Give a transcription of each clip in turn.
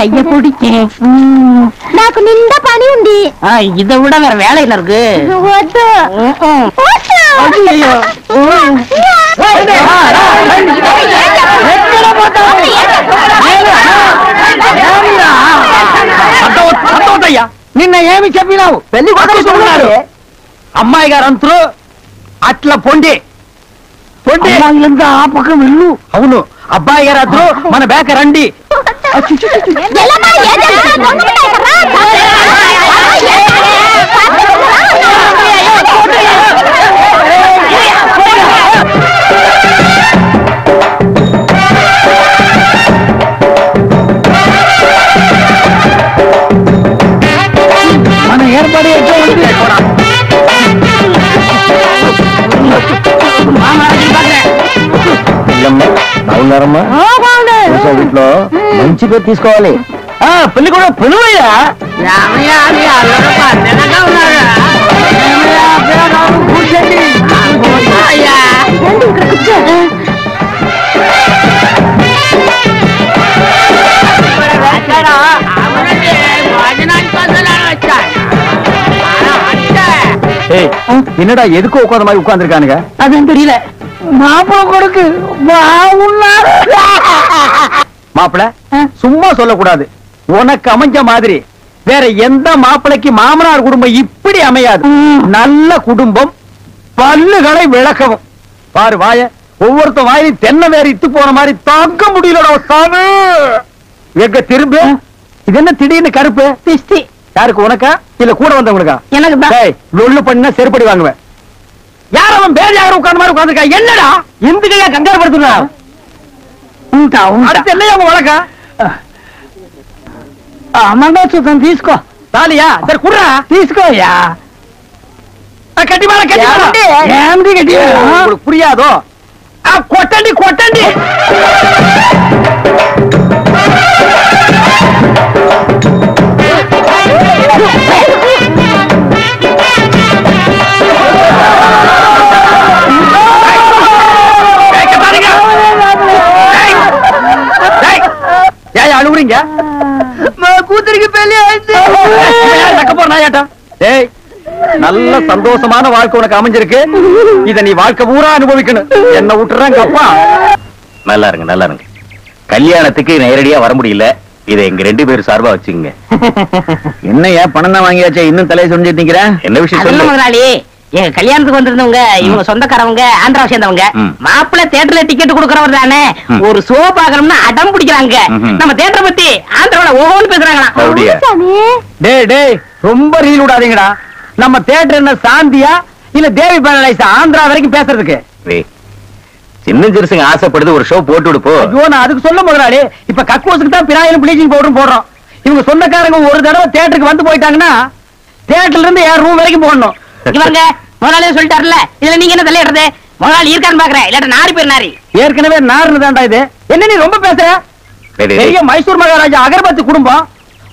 கைய பிடிச்சேன். நாக்கு நின்ற பணி உண்டு. இதை விட வேற வேலையில இருக்கு. నిన్న ఏమి చెప్పినావు? పెళ్లి కొడుకున్నాడు అమ్మాయి గారు అంతరు అట్లా పొండి పొండి ఆ పక్క వెళ్ళు. అవును అబ్బాయి గారు అందరూ మన బ్యాక్ రండి. వీటిలో మంచిగా తీసుకోవాలి. పెళ్లి కూడా పెనువయ్యా என்னடா எதுக்கு உட்காந்த மாதிரி உட்காந்துருக்கானுங்க? அது தெரியல. மாப்பிள கொடுக்கு மாப்பிள சும்மா சொல்லக்கூடாது. உனக்கு அமைஞ்ச மாதிரி வேற எந்த மாப்பிளைக்கு மாமனார் குடும்பம் இப்படி அமையாது. நல்ல குடும்பம் பல்லுகளை விளக்கவும். பாரு வாய ஒவ்வொருத்த வாயிலும் தென்னை வேற இத்து போன மாதிரி தாக்க முடியலடா சாமி. எங்க திரும்பு இது என்ன திடீர்னு கருப்பு திஷ்டி? யாருக்கு, உனக்கா இல்ல கூட வந்தவங்களுக்கா? எனக்கு லொல்லு பண்ணா செருப்படி வாங்குவேன். யாரும் பேரையாக உட்கார்ந்து மாதிரி உட்காந்துருக்கா என்னடா இந்துக்கையா கங்கார் படுத்துனா? அடுத்து என்ன வழக்கா? అమ్మగా చూద్దాం. తీసుకో తాలియా సరే కుర్రా తీసుకోయా. కట్టిమారా పురియాదో కొట్టండి కొట్టండి. అలుగురింగ మా కూతురికి పెళ్లి అయింది. దక్కపోనాయట. ఏయ్ நல்ல சந்தோஷமான வாழ்க்கை உனக்கு அமைஞ்சிருக்கு. இத நீ வாழ்க்கை பூரா அனுபவிக்கணும். என்ன விட்டுறாங்க அப்பா? நல்லா இருங்க நல்லா இருங்க. கல்யாணத்துக்கு நேரடியா வர முடியல. இதை எங்க ரெண்டு பேரும் சார்பா வச்சுங்க. என்னையா பணம் தான் வாங்கியாச்சா இன்னும் தலையை சொல்லிட்டு நிக்கிற? என்ன விஷயம் சொல்லுங்க முதலாளி. எங்க கல்யாணத்துக்கு வந்திருந்தவங்க இவங்க சொந்தக்காரவங்க ஆந்திரா சேர்ந்தவங்க. மாப்பிள்ள தியேட்டர்ல டிக்கெட் கொடுக்கறவர் தானே. ஒரு ஷோ பாக்கணும்னா அடம் பிடிக்கிறாங்க. நம்ம தியேட்டர் பத்தி ஆந்திராவில ஓஹோன்னு பேசுறாங்களா? ரொம்ப ரீல் விடாதீங்கடா. நம்ம தியேட்டர் என்ன சாந்தியா இல்ல தேவி பேரலைஸ் ஆந்திரா வரைக்கும் பேசுறதுக்கு? சின்ன சிறுசுங்க ஆசைப்படுது ஒரு ஷோ போட்டு விடுப்போ. நான் அதுக்கு சொல்ல முதலாளி இப்ப கக்கூசுக்கு தான் பிராயிலும் பிளீச்சிங் பவுடரும் போடுறோம். இவங்க சொந்தக்காரங்க ஒரு தடவை தியேட்டருக்கு வந்து போயிட்டாங்கன்னா தியேட்டர்ல இருந்து யார் ரூம் வரைக்கும் போடணும். இவங்க முதலாளியே சொல்லிட்டாருல. இதுல நீங்க என்ன தலையிடுறது? முதலாளி இருக்கான்னு பாக்குறேன். இல்லாட்ட நாரி பேர் நாரி ஏற்கனவே நாருதான்டா. இது என்ன நீ ரொம்ப பேசுற? பெரிய மைசூர் மகாராஜா அகர்பத்தி குடும்பம்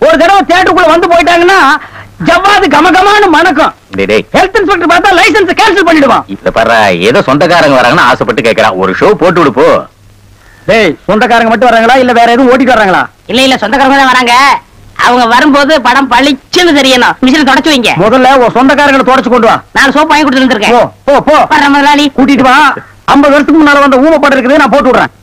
ஒரு தடவை தியேட்டருக்குள்ள வந்து போயிட்டாங்கன்னா ஜவ்வாது கமகமானு மணக்கம். ஹெல்த் இன்ஸ்பெக்டர் பார்த்தா லைசன்ஸ் கேன்சல் பண்ணிடுவான். இப்ப பாரு ஏதோ சொந்தக்காரங்க வராங்கன்னு ஆசைப்பட்டு கேட்கறான். ஒரு ஷோ போட்டு விடுப்போ. டேய் சொந்தக்காரங்க மட்டும் வராங்களா இல்ல வேற எதுவும் ஓட்டிட்டு வராங்களா? இல்ல இல்ல சொந்தக்காரங்க தான் வராங்க. அவங்க வரும்போது படம் பளிச்சுன்னு தெரியணும். மிஷின் தொடச்சு வைங்க. முதல்ல சொந்தக்காரங்களை தொடச்சு கொண்டு வா. நான் சோப்பு வாங்கி கொடுத்துட்டு இருக்கேன். முதலாளி கூட்டிட்டு வா. 50 வருஷத்துக்கு முன்னால வந்த ஊமை படம் இருக்குது நான் போட்டு விடுறேன்.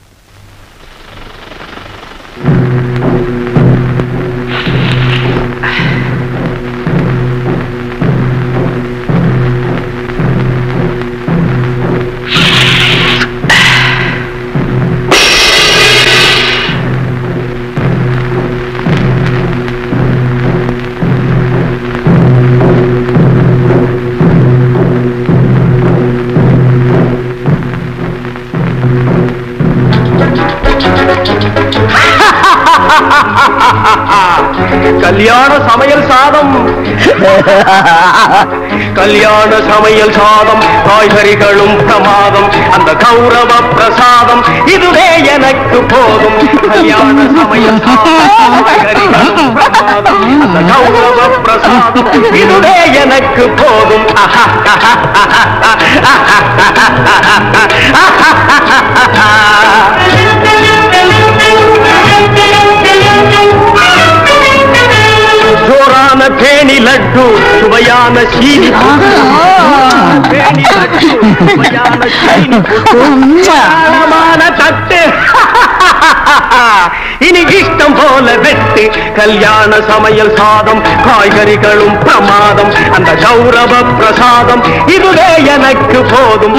கல்யாண சமையல் சாதம் காய்கறிகளும் பிரமாதம். அந்த கௌரவ பிரசாதம் இதுவே எனக்கு போதும். கல்யாண சமையல் அந்த கௌரவ பிரசாதம் இதுவே எனக்கு போதும். भयानशील तत्ते இனிகிஷ்டம் போல வெட்டு கல்யாண சமையல் சாதம் காய்கறிகளும் பிரமாதம் அந்த கௌரவ பிரசாதம் இதுவே எனக்கு போதும்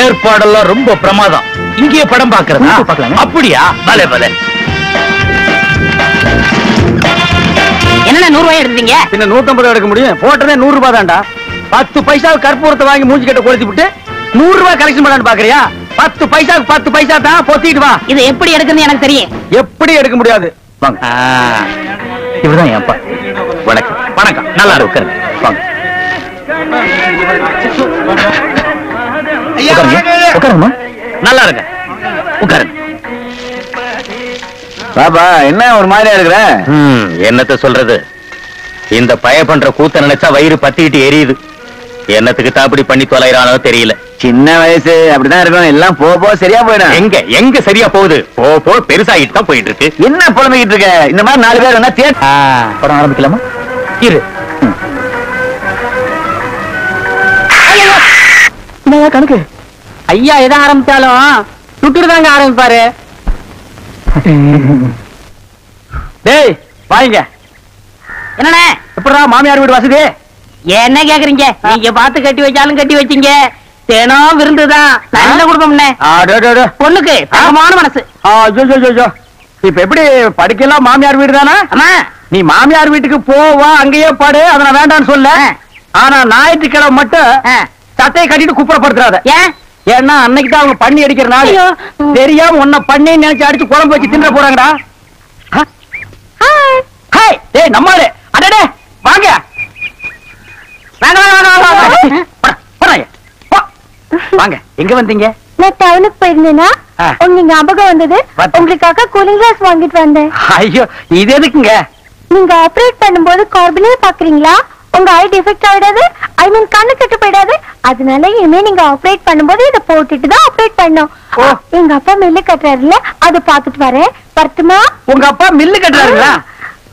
ஏற்பாடெல்லாம் ரொம்ப பிரமாதம். இங்கே படம் பார்க்கறதா? அப்படியா? பலே பலே. என்னடா 100 ரூபாய் எடுத்தீங்க? பின்ன 150 ரூபாய் எடுக்க முடியும்? போட்டதே 100 ரூபாய் தான்டா. 10 பைசா கற்பூரத்தை வாங்கி மூஞ்சி கிட்ட கொளுத்தி விட்டு 100 ரூபாய் கலெக்ஷன் பண்ணலாம்னு பாக்கறியா? 10 பைசாக்கு 10 பைசா தான் பொத்திட்டு வா. இது எப்படி எடுக்கணும்னு எனக்கு தெரியும். எப்படி எடுக்க முடியாது? வாங்க. இவர்தான் என் அப்பா. வணக்கம். வணக்கம். நல்லா இருக்கீங்க. வாங்க. நல்லா இருக்க உட்காருங்க. பாபா என்ன ஒரு மாதிரியா இருக்கிற? என்னத்த சொல்றது, இந்த பய பண்ற கூத்த நினைச்சா வயிறு பத்திக்கிட்டு எரியுது. என்னத்துக்கு தாப்படி பண்ணி தொலைறானோ தெரியல. சின்ன வயசு அப்படிதான் இருக்கணும். எல்லாம் போ போ சரியா போயிடும். எங்க எங்க சரியா போகுது? போ போ பெருசாகிட்டு தான் போயிட்டு இருக்கு. என்ன புலம்பிக்கிட்டு இருக்க? இந்த மாதிரி 4 பேர் என்ன தேட படம் ஆரம்பிக்கலாமா? இரு கணக்கு ஐயா எதை ஆரம்பித்தாலும் சுட்டு தாங்க ஆரம்பிப்பாரு. டேய் வாங்க. என்னண்ணே எப்படா மாமியார் வீடு வசதி? என்ன கேக்குறீங்க? நீங்க பாத்து கட்டி வச்சாலும் கட்டி வச்சீங்க. தினம் விருந்துதான். நல்ல குடும்பம்ண்ணே. பொண்ணுக்கு தரமான மனசு. இப்ப எப்படி படிக்கலாம்? மாமியார் வீடு தானா? நீ மாமியார் வீட்டுக்கு போவா, அங்கேயே பாடு, அதை நான் வேண்டான்னு சொல்ல. ஆனா ஞாயிற்றுக்கிழமை மட்டும் சட்டையை கட்டிட்டு குப்புறப்படுத்துறாத. ஏன்னா அன்னைக்கு தான் அவங்க பண்ணி அடிக்கிறனால தெரியாம உன்னை பண்ணி நினைச்சு அடிச்சு குழம்பு வச்சு தின்ற போறாங்கடா. நம்மளே அடடே வாங்க. வாங்க. எங்க வந்தீங்க? நான் டவுனுக்கு போயிருந்தேன்னா உங்க ஞாபகம் வந்தது. உங்களுக்காக கூலிங் கிளாஸ் வாங்கிட்டு வந்தேன். ஐயோ இது எதுக்குங்க? நீங்க ஆபரேட் பண்ணும்போது கார்பனே பாக்குறீங்களா? உங்க ஐ டிஃபெக்ட் ஆயிடாது, ஐ மீன் கண்ணு கெட்டு போயிடாது. அதனால இனிமே நீங்க ஆப்ரேட் பண்ணும்போது இதை போட்டுட்டு தான் ஆப்ரேட் பண்ணோம். எங்க அப்பா மில்லு கட்டுறாருல, அதை பாத்துட்டு வரேன். பர்த்துமா? உங்க அப்பா மில்லு கட்டுறாருங்களா?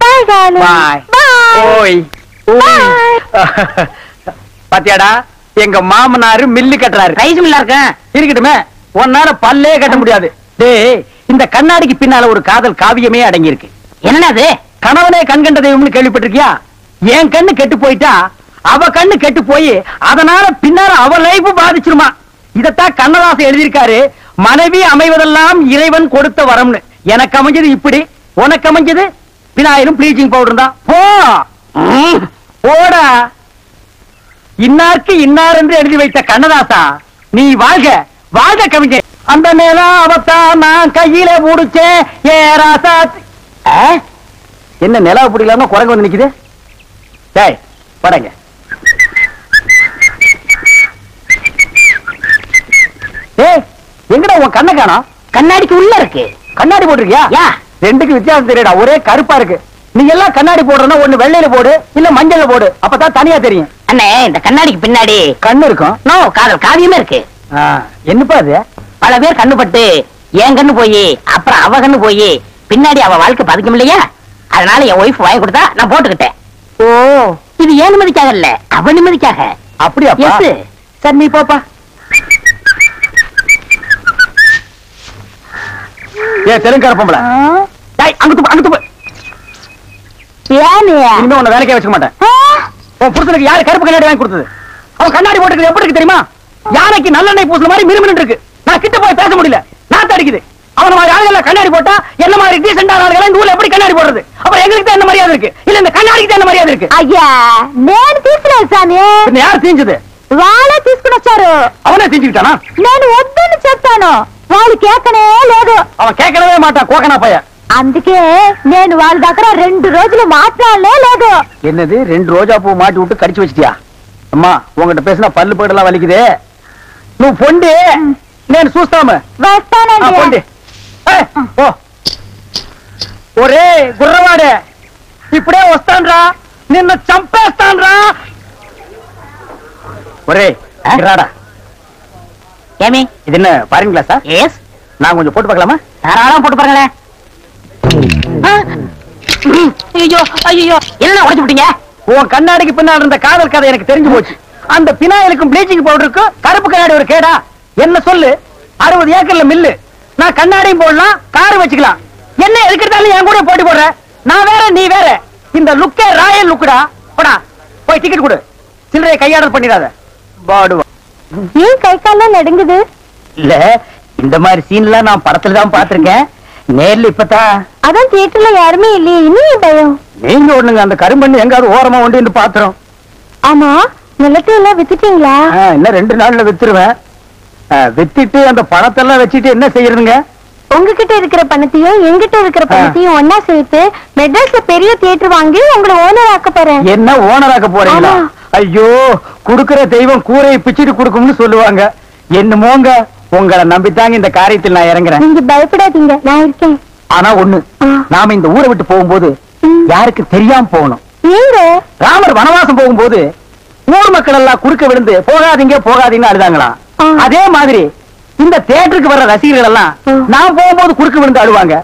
பாய் டாலி. பாய் ஓய் ஓய். பாத்தியாடா எங்க மாமனாரு மில்லு கட்டுறாரு. ரைஸ் மில்லா இருக்க இருக்கட்டுமே. ஒன்னால பல்லே கட்ட முடியாது. டேய் இந்த கண்ணாடிக்கு பின்னால ஒரு காதல் காவியமே அடங்கி இருக்கு. என்னது? கணவனே கண்கண்ட தெய்வம்னு கேள்விப்பட்டிருக்கியா? என் கண்ணு கெட்டு போயிட்டா அவ கண்ணு கெட்டு போய் அதனால பின்னால அவ லைஃப் பாதிச்சிருமா. இதத்தான் கண்ணதாசன் எழுதியிருக்காரு, மனைவி அமைவதெல்லாம் இறைவன் கொடுத்த வரம்னு. எனக்கு அமைஞ்சது இப்படி, உனக்கு அமைஞ்சது விநாயகரும் ப்ளீச்சிங் பவுடர் தான். போடா இன்னாருக்கு இன்னார் என்று எழுதி வைத்த கண்ணதாசா நீ வாழ்க வாழ்க கவிஞர். அந்த நேரம் அவத்தான் நான் கையில முடிச்சேன். என்ன நிலவை பிடிக்கலாம குரங்கு வந்து நிக்குது? டேய் போடங்க. டேய் எங்கடா உன் கண்ணை காணோம்? கண்ணாடிக்கு உள்ள இருக்கு. கண்ணாடி போட்டுருக்கியா? ரெண்டுக்கு வித்தியாசம் தெரியடா, ஒரே கருப்பா இருக்கு. நீ எல்லாம் கண்ணாடி போடுறனா ஒண்ணு வெள்ளையில போடு இல்ல மஞ்சள்ல போடு, அப்பதான் தனியா தெரியும். அண்ணே இந்த கண்ணாடிக்கு பின்னாடி கண்ணு இருக்கும். நோ காதல் காவியமே இருக்கு. என்னப்பா அது? பல பேர் கண்ணுபட்டு என் கண்ணு போய் அப்புறம் அவ கண்ணு போய் பின்னாடி அவ வாழ்க்கை பாதிக்கும் இல்லையா, அதனால என் ஒய்ஃப் வாங்கி கொடுத்தா நான் போட்டுக்கிட்டேன். ஓ இது ஏன் நிம்மதிக்காக இல்ல அவ நிம்மதிக்காக. அப்படியா? எஸ் சார் நீ போப்பா. ஏ தெலுங்கரப்பம்பள டேய் அங்கட்டு அங்கட்டு போ. ஏனியா இன்னும் உன்ன வேலைக்கே வச்சுக்க மாட்டேன். உன் புருஷனுக்கு யாரு கருப்பு கண்ணாடி வாங்கி கொடுத்தது? அவன் கண்ணாடி போட்டுக்கிறது எப்படி இருக்கு தெரியுமா? யானைக்கு நல்லெண்ணெய் பூசுற மாதிரி மினுமினு இருக்கு. நான் கிட்ட போய் பேச முடியல, நாத்த அடிக்குது. அவன மாதிரி ஆளுகள கண்ணாடி போட்டா என்ன மாதிரி டீசன்டான ஆளுகள இந்த ஊர்ல எப்படி கண்ணாடி போடுறது? அப்ப எங்களுக்கு தான் என்ன மரியாதை இருக்கு? இல்ல இந்த கண்ணாடிக்கு தான் என்ன மரியாதை இருக்கு? ஐயா நான் தீஸ்கல சாமி. என்ன யார் தீஞ்சது? வாளை தீஸ்கனச்சாரு. அவனே தீஞ்சிட்டானா? நான் ஒத்தன்னு செத்தானோ வாளை கேக்கனே లేదు. அவன் கேக்கவே மாட்டான் கோக்கனா பைய. అందుకే నేను వాళ్ళ దగ్గర 2 రోజులు మాట్లాడలే లేదు. என்னது 2 రోజా பூ மாட்டி விட்டு கடிச்சு வச்சிட்டியா? అమ్మా உன்கிட்ட பேசினா பல்லு படலாம் வலிக்குதே. నువ్వు పొండి నేను చూస్తాము. వస్తానండి. పొండి. ఏయ్ ఓ. ఒరే గుర్రవాడే ఇప్పుడే వస్తానురా, నిన్ను చంపేస్తానురా. ఒరే రాడా. ఏమి ఇదన్న ఫారిన్ క్లాసా? yes. நான் கொஞ்சம் போட்டு பார்க்கலாமா? தாராளமா போட்டு பாருங்களே. ஐயோ ஐயோ என்ன உடைச்சு விட்டீங்க? உன் கண்ணாடிக்கு பின்னாடி இருந்த காதல் கதை எனக்கு தெரிஞ்சு போச்சு. அந்த பினாயிலுக்கும் ப்ளீச்சிங் பவுடருக்கும் கருப்பு கண்ணாடி ஒரு கேடா? என்ன சொல்லு, 60 ஏக்கர்ல மில்லு, நான் கண்ணாடியும் போடலாம் கார் வச்சுக்கலாம். என்ன எதுக்கிறதாலும் என் கூட போட்டி போடுற? நான் வேற நீ வேற, இந்த லுக்கே ராயல் லுக்குடா. போடா போய் டிக்கெட் கொடு, சில்லறையை கையாடல் பண்ணிடாத. பாடுவா ஏன் கை கால நடுங்குது? இல்ல இந்த மாதிரி சீன்லாம் நான் படத்துல தான் பாத்திருக்கேன், நேர்ல இப்பதான். அதான் தியேட்டர்ல யாருமே இல்லையே, இன்னும் பயம். நீங்க ஒண்ணுங்க அந்த கரும்பண்ணு எங்காவது ஓரமா ஒன்று இந்த பாத்திரம். ஆமா நிலத்தையெல்லாம் வித்துட்டீங்களா? இன்னும் 2 நாள்ல வித்துருவேன். வித்துட்டு அந்த பணத்தெல்லாம் வச்சுட்டு என்ன செய்யறதுங்க? உங்ககிட்ட இருக்கிற பணத்தையும் எங்கிட்ட இருக்கிற பணத்தையும் ஒன்னா சேர்த்து மெட்ராஸ்ல பெரிய தியேட்டர் வாங்கி உங்களை ஓனர் ஆக்க போறேன். என்ன ஓனர் ஆக்க போறீங்களா? ஐயோ குடுக்கிற தெய்வம் கூரையை பிச்சுட்டு குடுக்கும்னு சொல்லுவாங்க. என்னமோங்க உங்களை நம்பித்தாங்க இந்த காரியத்தில் நான் இறங்குறேன். நீங்க பயப்படாதீங்க நான் இருக்கேன். ஆனா ஒண்ணு, நாம இந்த ஊரை விட்டு போகும்போது யாருக்கு தெரியாம போகணும். ராமர் வனவாசம் போகும்போது ஊர் மக்கள் எல்லாம் குறுக்க விழுந்து போகாதீங்க போகாதீங்கன்னு அழுதாங்களா, அதே மாதிரி இந்த தியேட்டருக்கு வர்ற ரசிகர்கள் எல்லாம் நான் போகும்போது குறுக்க விழுந்து அழுவாங்க.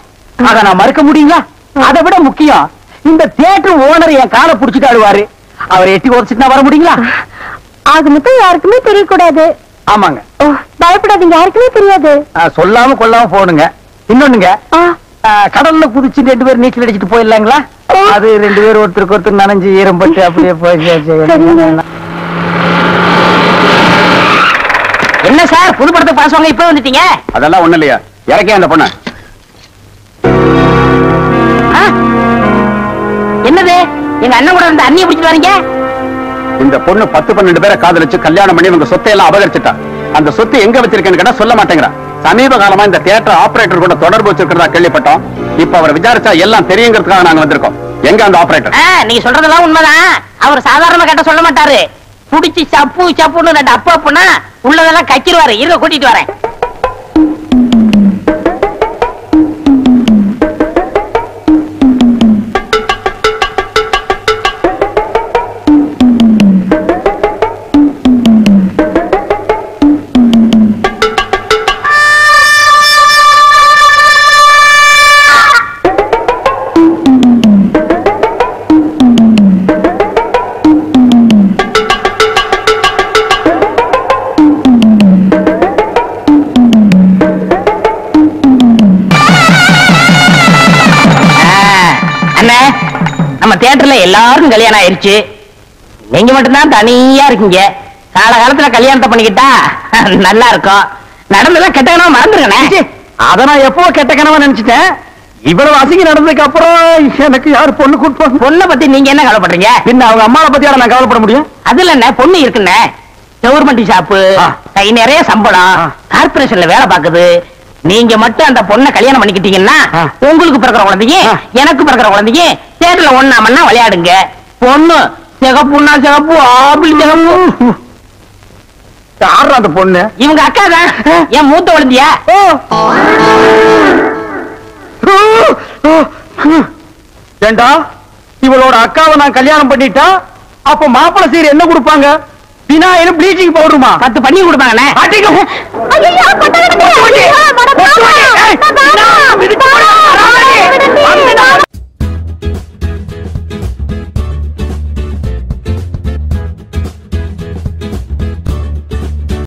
அத நான் மறுக்க முடியுங்களா? அதை விட முக்கியம் இந்த தியேட்டர் ஓனர் என் காலை புடிச்சுட்டு அழுவாரு. அவரை எட்டி உதச்சுட்டு வர முடியுங்களா? அது மட்டும் யாருக்குமே தெரியக்கூடாது. ஆமாங்க பயப்படாதீங்க, யாருக்குமே தெரியாது. சொல்லாம கொல்லாம போகணுங்க. இன்னொன்னுங்க, கடல்ல குதிச்சு 2 பேர் நீச்சல் அடிச்சுட்டு போயிடலாங்களா? அது 2 பேர் ஒருத்தருக்கு ஒருத்தர் நனைஞ்சு ஈரம் பட்டு அப்படியே போய். என்ன சார் புது படத்தை பாசுவாங்க இப்ப வந்துட்டீங்க? அதெல்லாம் ஒண்ணு இல்லையா, இறக்கே அந்த பொண்ணு. என்னது எங்க அண்ணன் கூட இருந்த அண்ணியை பிடிச்சிட்டு வரீங்க? இந்த பொண்ணு 10-12 பேரை காதலிச்சு கல்யாணம் பண்ணி உங்க சொத்தை எல்லாம் அபகரிச்சுட்டா. அந்த சொத்து எங்க வச்சிருக்கேன்னு கேட்டா சொல்ல மாட்டேங்கிறா. சமீப காலமா இந்த தியேட்டர் ஆபரேட்டர் கூட தொடர்பு வச்சிருக்கிறதா கேள்விப்பட்டோம். இப்ப அவரை விசாரிச்சா எல்லாம் தெரியுங்கிறதுக்காக நாங்க வந்திருக்கோம். எங்க அந்த ஆபரேட்டர்? நீங்க சொல்றதெல்லாம் உண்மைதான். அவர் சாதாரணமா கேட்ட சொல்ல மாட்டாரு. புடிச்சு சப்பு சப்புன்னு 2 அப்பா உள்ளதெல்லாம் கக்கிடுவாரு. இருக்க கூட்டிட்டு வரேன். தியேட்டர்ல எல்லாரும் கல்யாணம் ஆயிருச்சு, நீங்க மட்டும்தான் தனியா இருக்கீங்க. காலகாலத்துல கல்யாணத்தை பண்ணிக்கிட்டா நல்லா இருக்கும். நடந்தெல்லாம் கெட்ட கனவா மறந்துருக்கே, அத நான் எப்போ கெட்ட கனவா நினைச்சிட்டேன். இவ்வளவு அசிங்க நடந்ததுக்கு அப்புறம் எனக்கு யாரு பொண்ணு கொடுப்பாங்க? பொண்ணை பத்தி நீங்க என்ன கவலைப்படுறீங்க? பின்ன அவங்க அம்மாவை பத்தி நான் கவலைப்பட முடியும்? அதுல என்ன பொண்ணு இருக்குன்னு கவர்மெண்ட் ஷாப்பு, கை நிறைய சம்பளம், கார்பரேஷன்ல வேலை பாக்குது. நீங்க மட்டும் அந்த பொண்ணை கல்யாணம் பண்ணிக்கிட்டீங்கன்னா உங்களுக்கு பிறக்கிற குழந்தைங்க எனக்கு பிறக்கிற குழந்தைங்க தேட்டர்ல ஒண்ணாமன்னா விளையாடுங்க. பொண்ணு Aku